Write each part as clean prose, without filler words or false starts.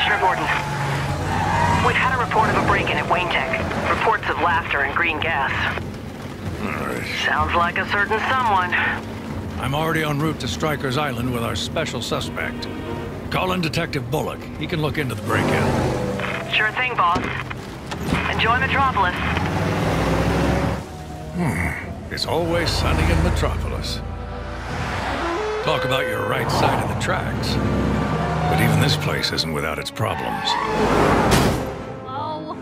Commissioner Gordon. We've had a report of a break-in at Wayne Tech. Reports of laughter and green gas. All right. Sounds like a certain someone. I'm already en route to Stryker's Island with our special suspect. Call in Detective Bullock. He can look into the break-in. Sure thing, boss. Enjoy Metropolis. It's always sunny in Metropolis. Talk about your right side of the tracks. But even this place isn't without its problems. Oh.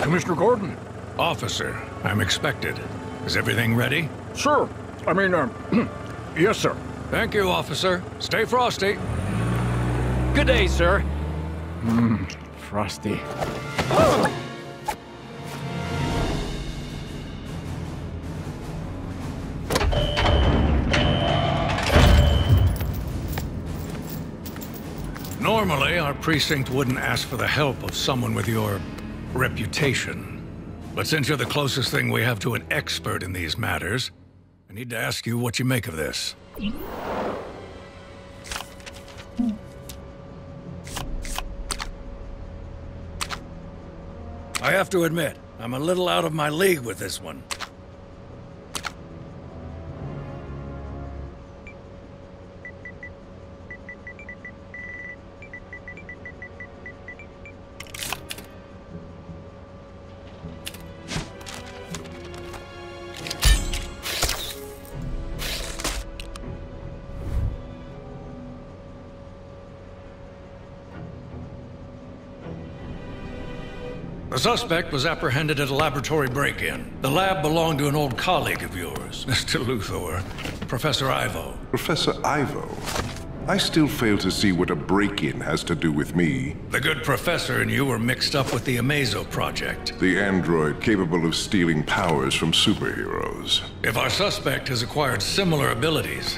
Commissioner Gordon. Officer, I'm expected. Is everything ready? Sure. I mean, yes, sir. Thank you, officer. Stay frosty. Good day, sir. Frosty. Oh. Normally, our precinct wouldn't ask for the help of someone with your reputation. But since you're the closest thing we have to an expert in these matters, I need to ask you what you make of this. I have to admit, I'm a little out of my league with this one. The suspect was apprehended at a laboratory break-in. The lab belonged to an old colleague of yours, Mr. Luthor, Professor Ivo. Professor Ivo? I still fail to see what a break-in has to do with me. The good professor and you were mixed up with the Amazo project. The android capable of stealing powers from superheroes. If our suspect has acquired similar abilities,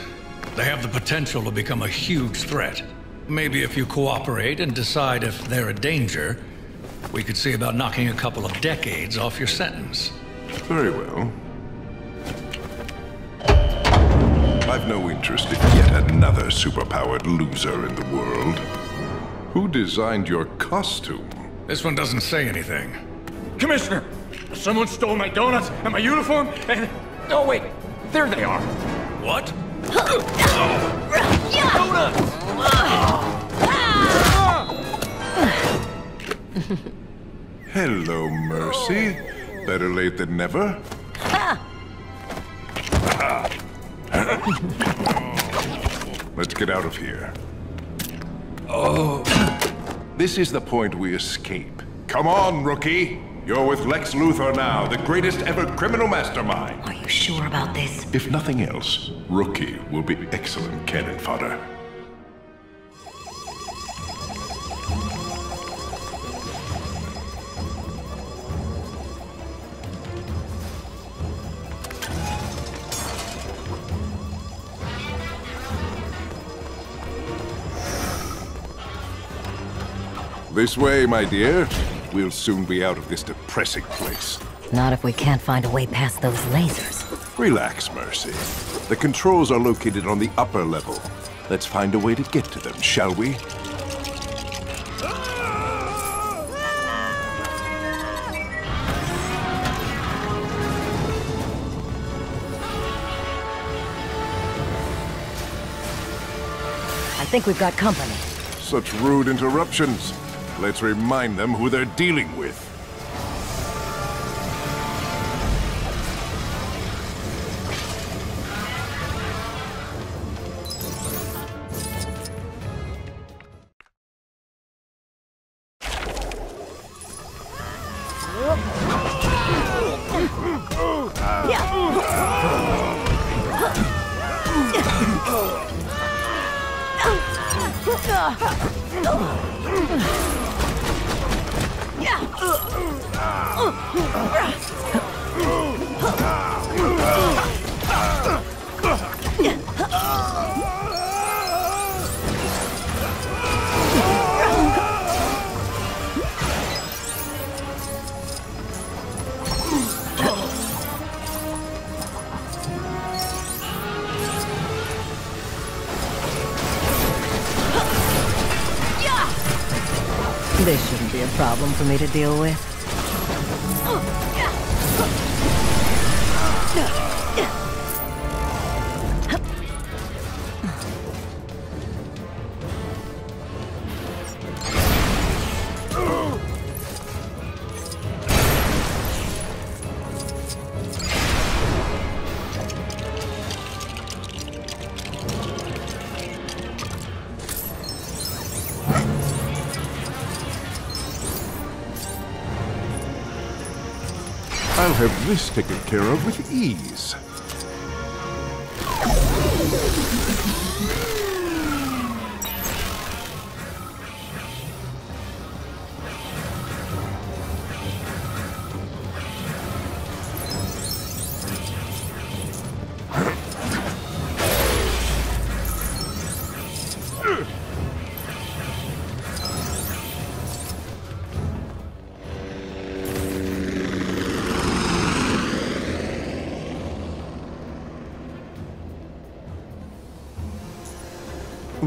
they have the potential to become a huge threat. Maybe if you cooperate and decide if they're a danger, we could see about knocking a couple of decades off your sentence. Very well. I've no interest in yet another superpowered loser in the world. Who designed your costume? This one doesn't say anything. Commissioner! Someone stole my donuts and my uniform and... Oh, wait! There they are! What? Donuts! Hello, Mercy. Better late than never. Let's get out of here. Oh. This is the point we escape. Come on, rookie. You're with Lex Luthor now, the greatest ever criminal mastermind. Are you sure about this? If nothing else, Rookie will be excellent cannon fodder. This way, my dear. We'll soon be out of this depressing place. Not if we can't find a way past those lasers. Relax, Mercy. The controls are located on the upper level. Let's find a way to get to them, shall we? I think we've got company. Such rude interruptions. Let's remind them who they're dealing with. This shouldn't be a problem for me to deal with. I'll have this taken care of with ease.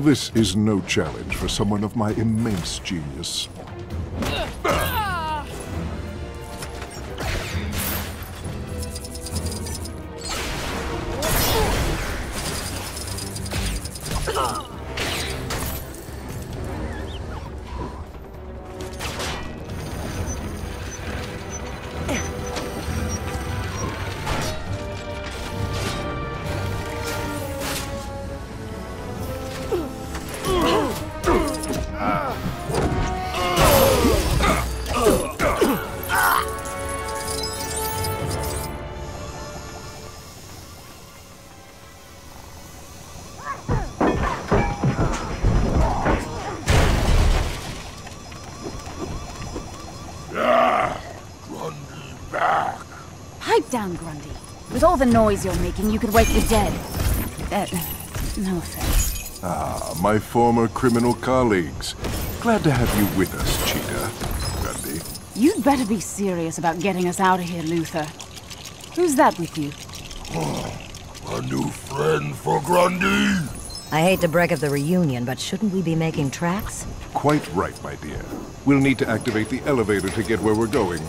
This is no challenge for someone of my immense genius. Down, Grundy. With all the noise you're making, you could wake the dead. No offense. Ah, my former criminal colleagues. Glad to have you with us, Cheetah, Grundy. You'd better be serious about getting us out of here, Luthor. Who's that with you? Oh, a new friend for Grundy? I hate to break up the reunion, but shouldn't we be making tracks? Quite right, my dear. We'll need to activate the elevator to get where we're going.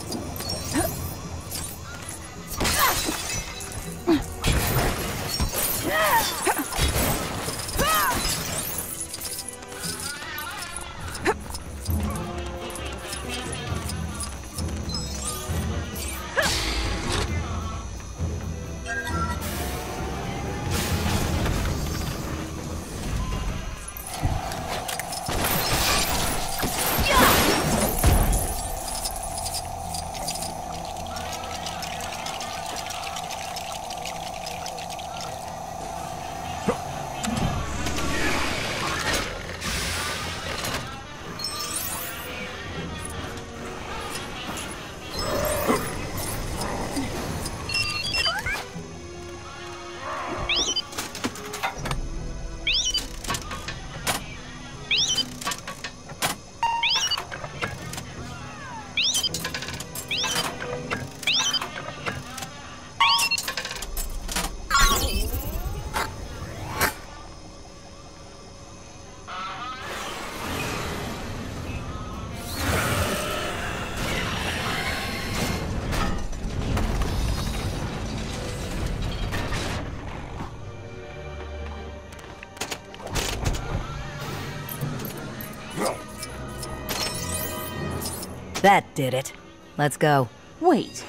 That did it. Let's go. Wait.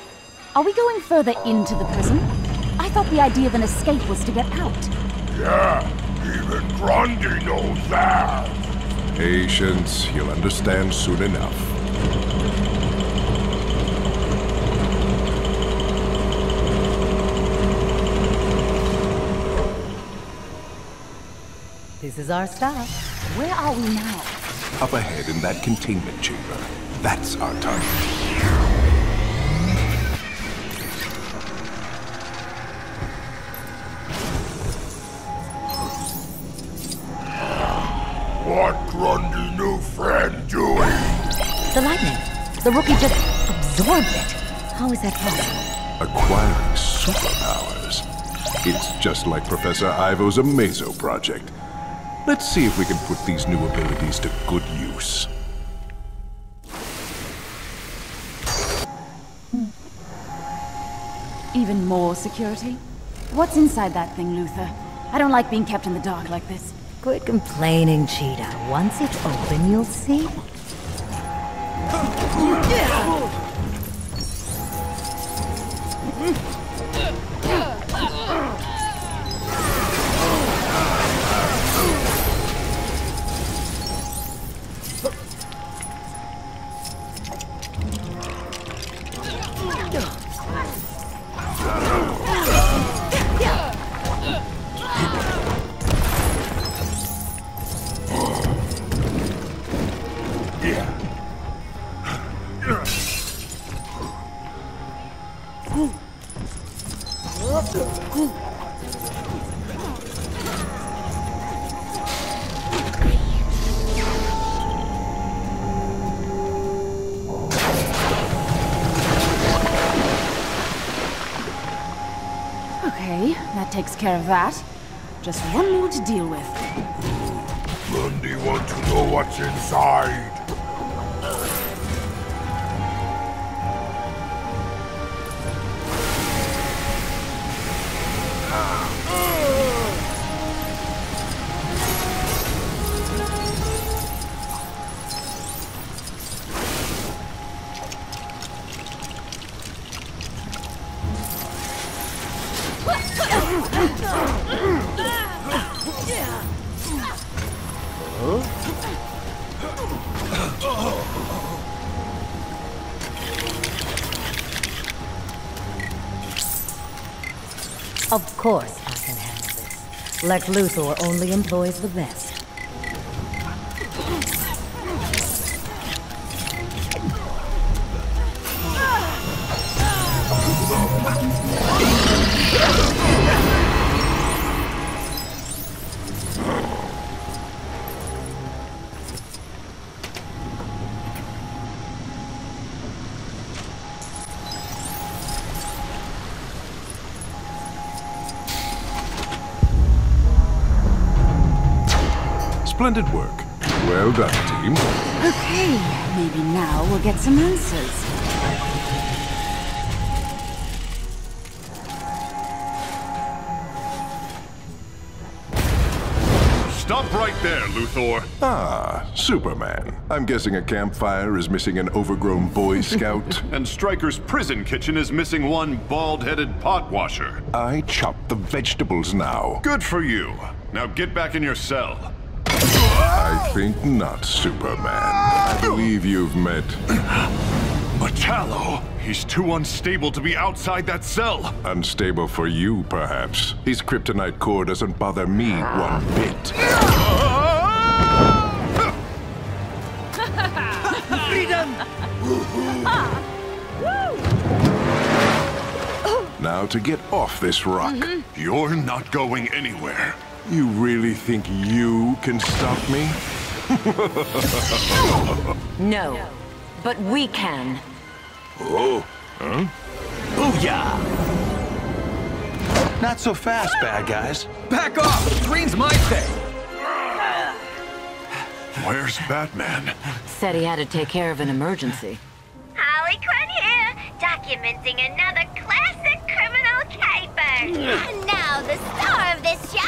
Are we going further into the prison? I thought the idea of an escape was to get out. Yeah, even Grundy knows that. Patience, you'll understand soon enough. This is our stop. Where are we now? Up ahead in that containment chamber. That's our target. What Grundy new friend doing? The lightning. The rookie just absorbed it. How is that possible? Acquiring superpowers. It's just like Professor Ivo's Amazo project. Let's see if we can put these new abilities to good use. Even more security? What's inside that thing, Luthor? I don't like being kept in the dark like this. Quit complaining, Cheetah. Once it's open, you'll see. Takes care of that. Just one more to deal with. Grundy wants to know what's inside. Of course I can handle this. Lex Luthor only employs the best. Splendid work. Well done, team. Okay, maybe now we'll get some answers. Stop right there, Luthor. Ah, Superman. I'm guessing a campfire is missing an overgrown Boy Scout. And Stryker's prison kitchen is missing one bald-headed pot washer. I chop the vegetables now. Good for you. Now get back in your cell. I think not, Superman. I believe you've met... Metallo? He's too unstable to be outside that cell. Unstable for you, perhaps. His kryptonite core doesn't bother me one bit. Freedom! Now to get off this rock. Mm-hmm. You're not going anywhere. You really think you can stop me? No, but we can. Oh, huh? Booyah! Not so fast, bad guys. Back off! Green's my thing! Where's Batman? Said he had to take care of an emergency. Harley Quinn here, documenting another classic criminal caper. And now the star of this show...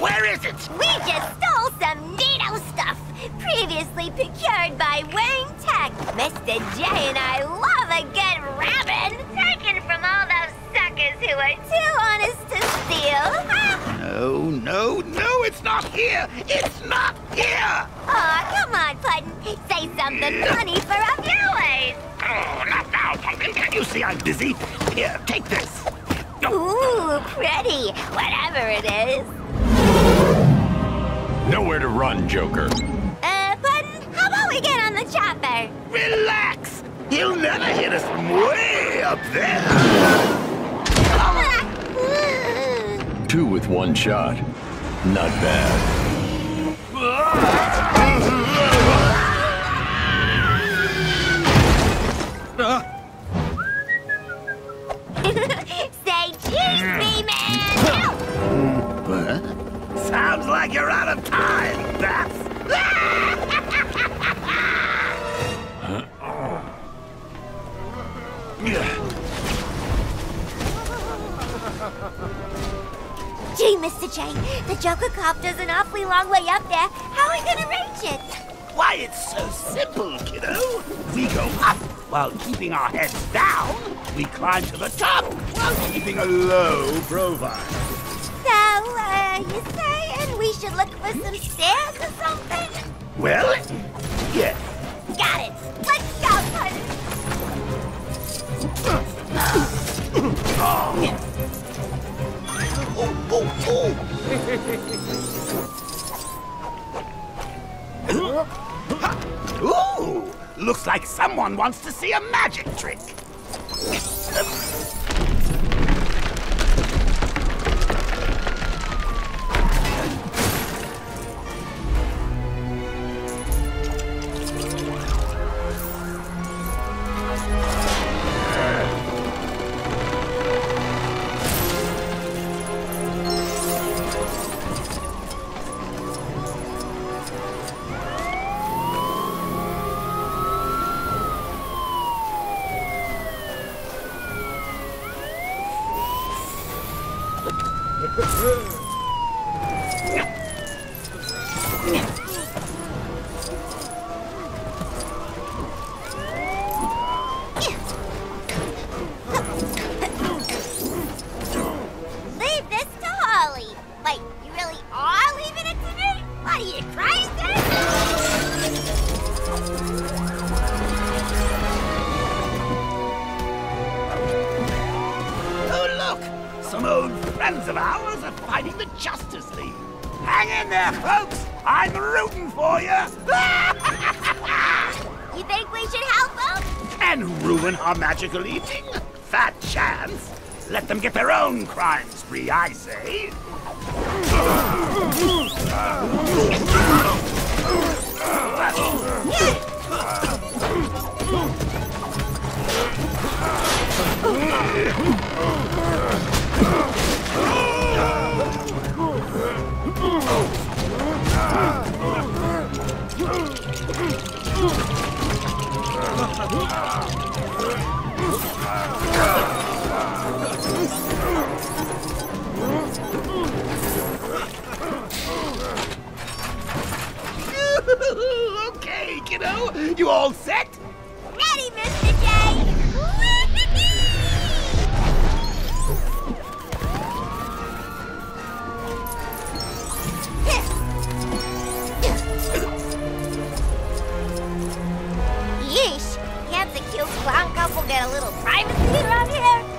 where is it? We just stole some neato stuff, previously procured by Wayne Tech. Mr. J and I love a good rabbit, taken from all those suckers who are too honest to steal. No, it's not here! It's not here! Aw, come on, Puddin'. Say something funny for a viewers. Oh, not now, Puddin'. Can't you see I'm busy? Here, take this. Ooh, pretty. Whatever it is. Nowhere to run, Joker. Puddin', how about we get on the chopper? Relax! He'll never hit us from way up there! Oh. 2 with 1 shot. Not bad. Say cheese, me-man! What? Sounds like you're out of time, Bats! Huh? Gee, Mr. J, the Joker copter's an awfully long way up there. How are we gonna reach it? Why, it's so simple, kiddo. We go up while keeping our heads down. We climb to the top while keeping a low profile. So, you saying we should look for some stairs or something? Well, yeah. Got it. Let's go, partner. Ooh, looks like someone wants to see a magic trick. Eating? Fat chance. Let them get their own crime spree, I say. Okay, kiddo, you all set? Ready, Mr. J! Yeesh, can't the cute clown couple get a little privacy around here?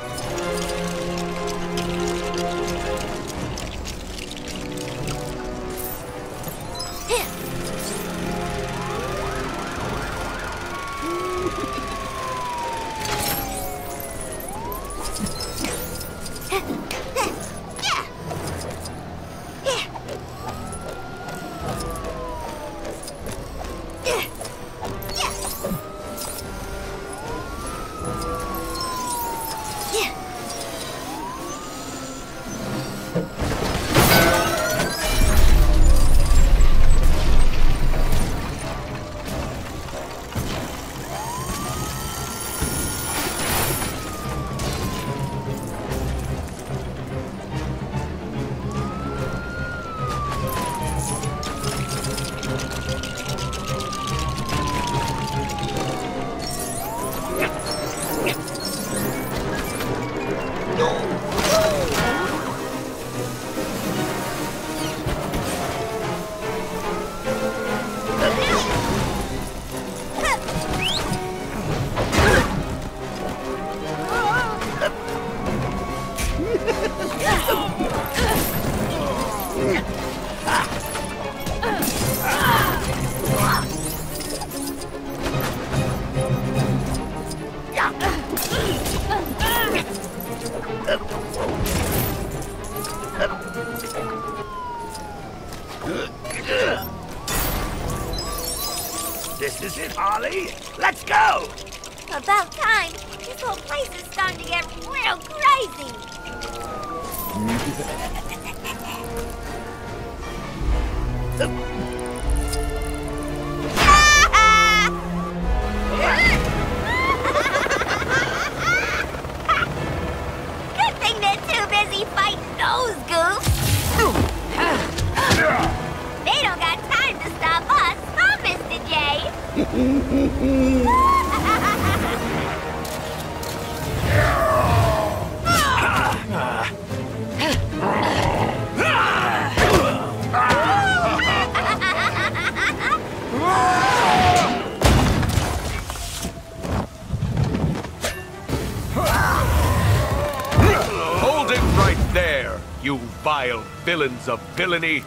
right there, you vile villains of villainy.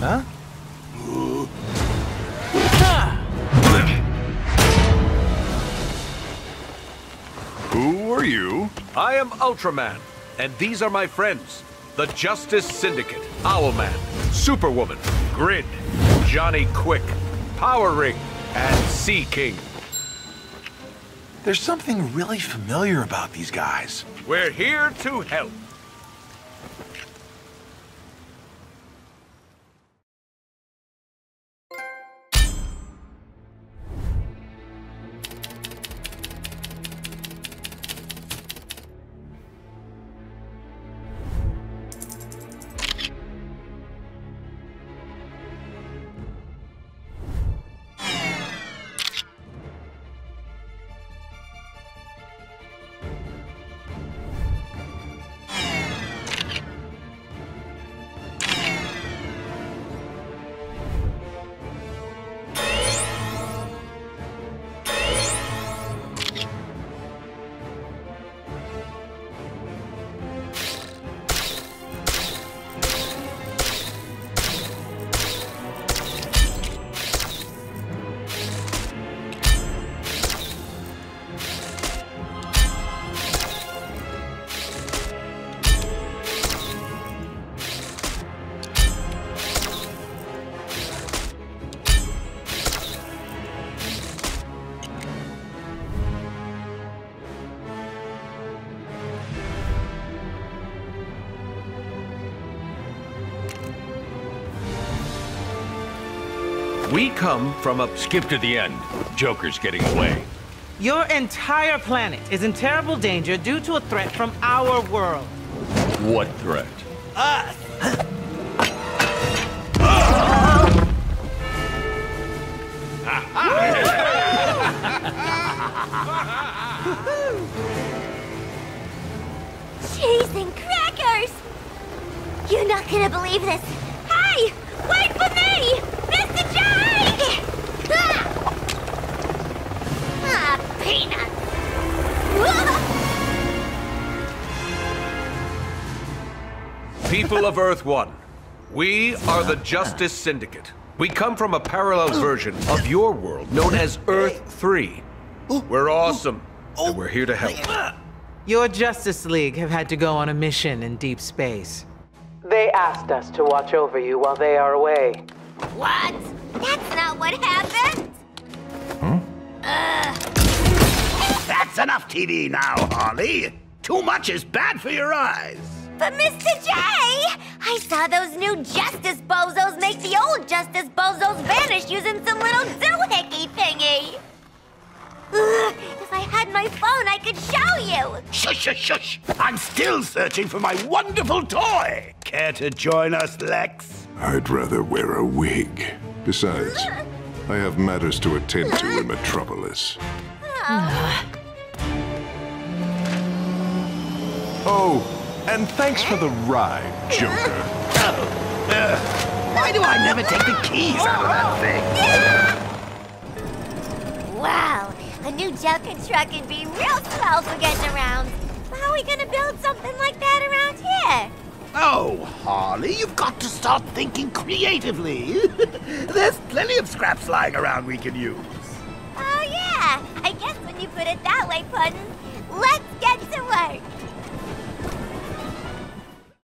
Huh? Who are you? I am Ultraman, and these are my friends. The Justice Syndicate, Owlman, Superwoman, Grid, Johnny Quick, Power Ring, and Sea King. There's something really familiar about these guys. We're here to help. We come from up... Skip to the end. Joker's getting away. Your entire planet is in terrible danger due to a threat from our world. What threat? Us! Cheese and crackers! You're not gonna believe this. Hey! Wait for me! People of Earth One, we are the Justice Syndicate. We come from a parallel version of your world known as Earth 3. We're awesome, and we're here to help. Your Justice League have had to go on a mission in deep space. They asked us to watch over you while they are away. What? That's not what happened! Hmm? That's enough TV now, Harley! Too much is bad for your eyes! But Mr. J, I saw those new Justice Bozos make the old Justice Bozos vanish using some little doohickey thingy! If I had my phone, I could show you! Shush, shush, shush! I'm still searching for my wonderful toy! Care to join us, Lex? I'd rather wear a wig. Besides, I have matters to attend to in Metropolis. Oh, and thanks for the ride, Joker. Oh, why do I never take the keys out of that thing? Yeah! Wow, a new Joker truck would be real swell for getting around. How are we gonna build something like that around here? Oh, Harley, you've got to start thinking creatively. There's plenty of scraps lying around we can use. Oh, yeah. I guess when you put it that way, Puddin', let's get to work.